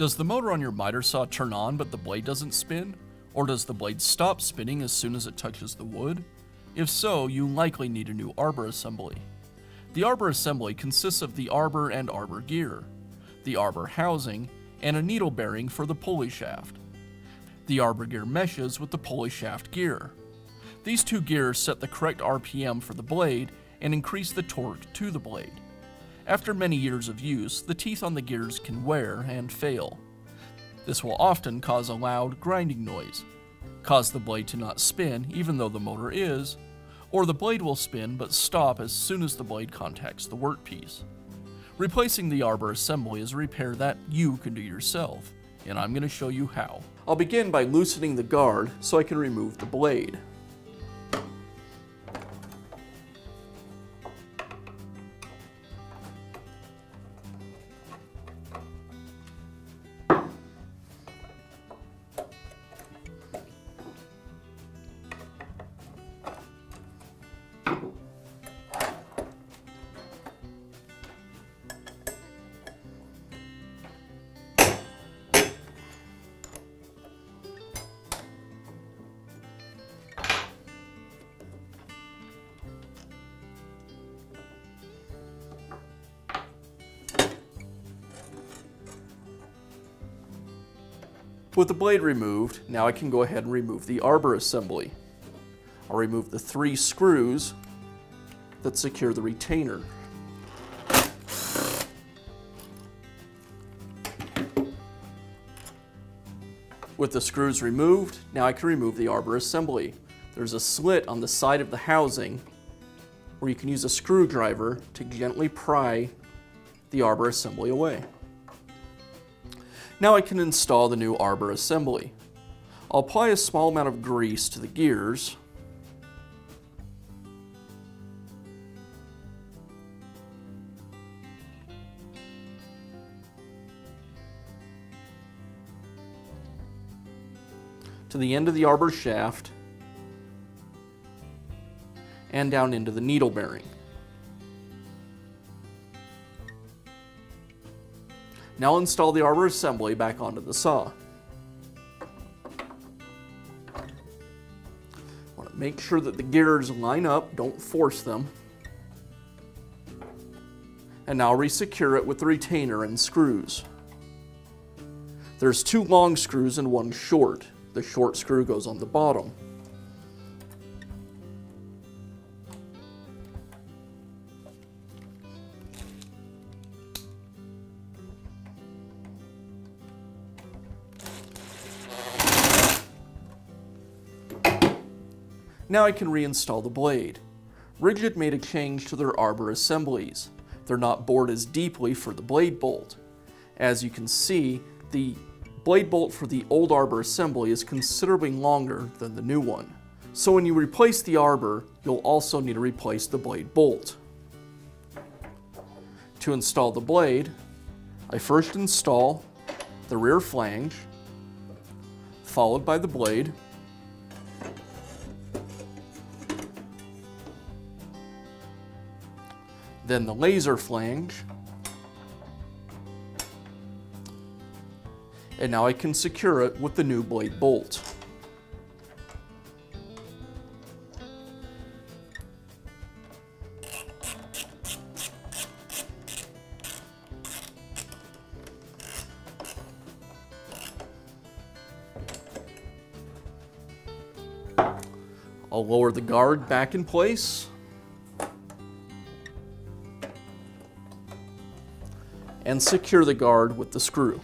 Does the motor on your miter saw turn on but the blade doesn't spin? Or does the blade stop spinning as soon as it touches the wood? If so, you likely need a new arbor assembly. The arbor assembly consists of the arbor and arbor gear, the arbor housing, and a needle bearing for the pulley shaft. The arbor gear meshes with the pulley shaft gear. These two gears set the correct RPM for the blade and increase the torque to the blade. After many years of use, the teeth on the gears can wear and fail. This will often cause a loud grinding noise, cause the blade to not spin even though the motor is, or the blade will spin but stop as soon as the blade contacts the workpiece. Replacing the arbor assembly is a repair that you can do yourself, and I'm going to show you how. I'll begin by loosening the guard so I can remove the blade. With the blade removed, now I can go ahead and remove the arbor assembly. I'll remove the 3 screws that secure the retainer. With the screws removed, now I can remove the arbor assembly. There's a slit on the side of the housing where you can use a screwdriver to gently pry the arbor assembly away. Now I can install the new arbor assembly. I'll apply a small amount of grease to the gears. To the end of the arbor shaft and down into the needle bearing. Now install the arbor assembly back onto the saw. Want to make sure that the gears line up, don't force them. And now resecure it with the retainer and screws. There's 2 long screws and 1 short. The short screw goes on the bottom. Now I can reinstall the blade. Rigid made a change to their arbor assemblies. They're not bored as deeply for the blade bolt. As you can see, the blade bolt for the old arbor assembly is considerably longer than the new one. So when you replace the arbor, you'll also need to replace the blade bolt. To install the blade, I first install the rear flange, followed by the blade, then the laser flange, and now I can secure it with the new blade bolt. I'll lower the guard back in place. And secure the guard with the screw.